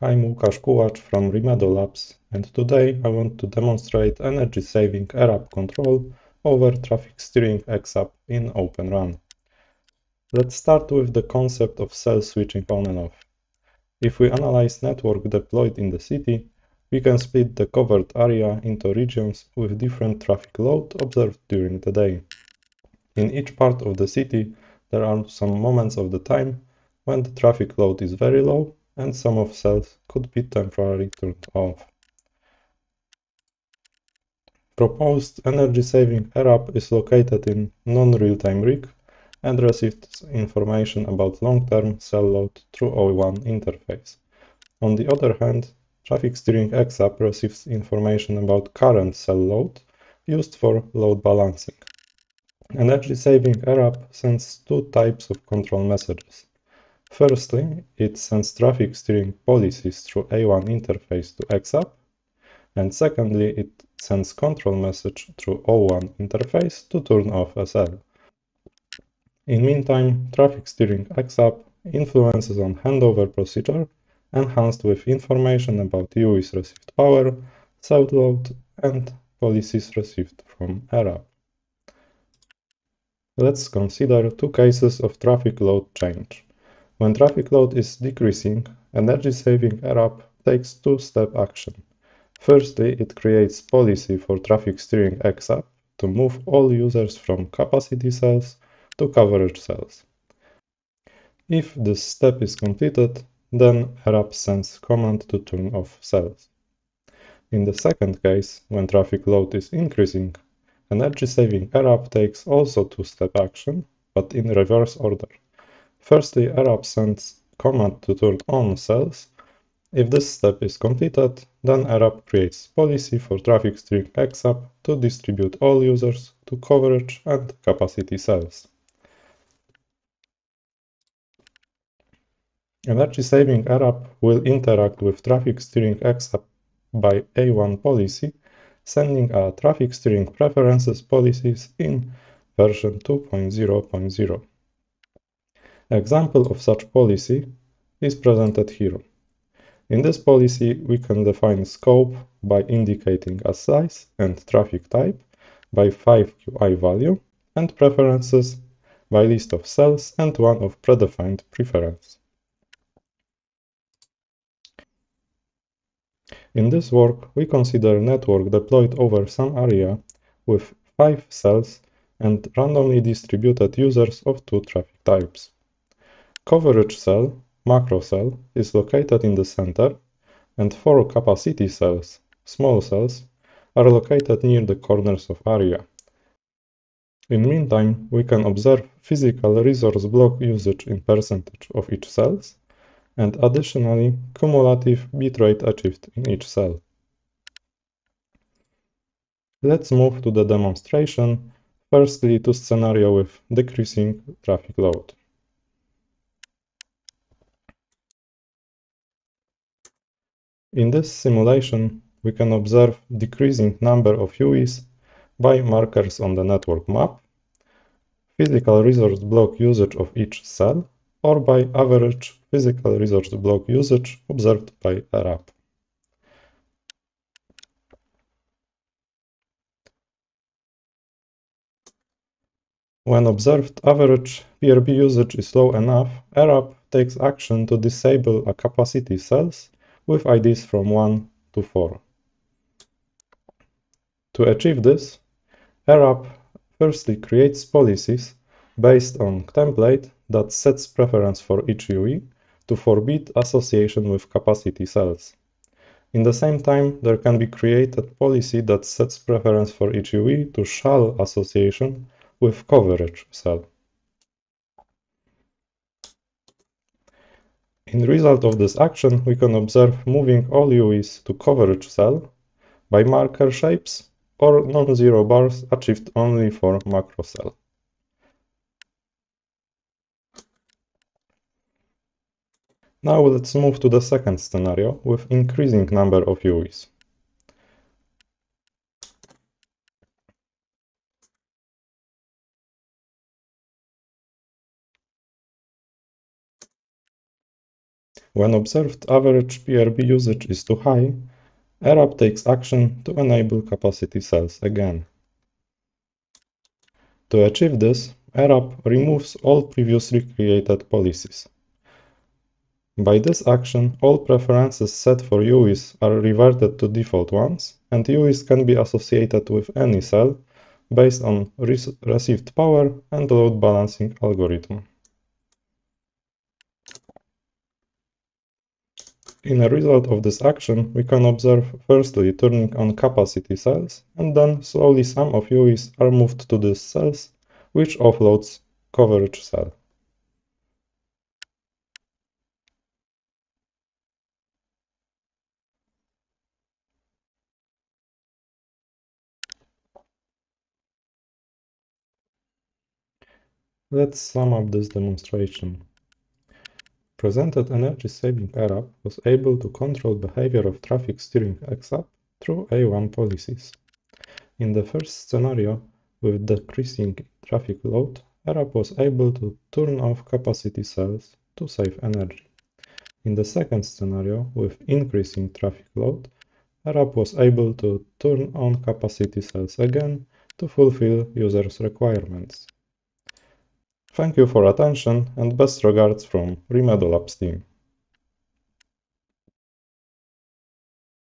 I'm Łukasz Kułacz from Rimedo Labs, and today I want to demonstrate Energy Saving rApp control over Traffic Steering xApp in Open RAN. Let's start with the concept of cell switching on and off. If we analyze network deployed in the city, we can split the covered area into regions with different traffic load observed during the day. In each part of the city, there are some moments of the time when the traffic load is very low and some of cells could be temporarily turned off. Proposed Energy Saving rApp is located in non-real-time RIC and receives information about long-term cell load through O1 interface. On the other hand, Traffic Steering xApp receives information about current cell load used for load balancing. Energy Saving rApp sends two types of control messages. Firstly, it sends traffic steering policies through A1 interface to xApp, and secondly, it sends control message through O1 interface to turn off a cell. In meantime, Traffic Steering xApp influences on handover procedure, enhanced with information about UEs received power, cell load, and policies received from rApp. Let's consider two cases of traffic load change. When traffic load is decreasing, Energy Saving rApp takes two-step action. Firstly, it creates policy for Traffic Steering xApp to move all users from capacity cells to coverage cells. If this step is completed, then rApp sends command to turn off cells. In the second case, when traffic load is increasing, Energy Saving rApp takes also two-step action, but in reverse order. Firstly, rApp sends command to turn on cells. If this step is completed, then rApp creates policy for Traffic Steering xApp to distribute all users to coverage and capacity cells. Energy Saving rApp will interact with Traffic Steering xApp by A1 policy, sending a Traffic Steering preferences policies in version 2.0.0. Example of such policy is presented here. In this policy, we can define scope by indicating a size and traffic type by 5QI value and preferences by list of cells and one of predefined preference. In this work, we consider network deployed over some area with 5 cells and randomly distributed users of 2 traffic types. Coverage cell, macro cell, is located in the center, and 4 capacity cells, small cells, are located near the corners of area. In meantime, we can observe physical resource block usage in percentage of each cells, and additionally, cumulative bitrate achieved in each cell. Let's move to the demonstration, firstly to scenario with decreasing traffic load. In this simulation, we can observe decreasing number of UEs by markers on the network map, physical resource block usage of each cell, or by average physical resource block usage observed by rApp. When observed average PRB usage is low enough, rApp takes action to disable a capacity cells with IDs from 1 to 4. To achieve this, rApp firstly creates policies based on template that sets preference for each UE to forbid association with capacity cells. In the same time, there can be created policy that sets preference for each UE to shall association with coverage cell. In result of this action, we can observe moving all UEs to coverage cell by marker shapes or non-zero bars achieved only for macro cell. Now let's move to the second scenario with increasing number of UEs. When observed average PRB usage is too high, rApp takes action to enable capacity cells again. To achieve this, rApp removes all previously created policies. By this action, all preferences set for UEs are reverted to default ones, and UEs can be associated with any cell based on received power and load balancing algorithm. In a result of this action, we can observe firstly turning on capacity cells, and then slowly some of UEs are moved to these cells, which offloads coverage cell. Let's sum up this demonstration. Presented Energy Saving rApp was able to control behavior of Traffic Steering xApp through A1 policies. In the first scenario, with decreasing traffic load, rApp was able to turn off capacity cells to save energy. In the second scenario, with increasing traffic load, rApp was able to turn on capacity cells again to fulfill users' requirements. Thank you for attention and best regards from Rimedo Labs team.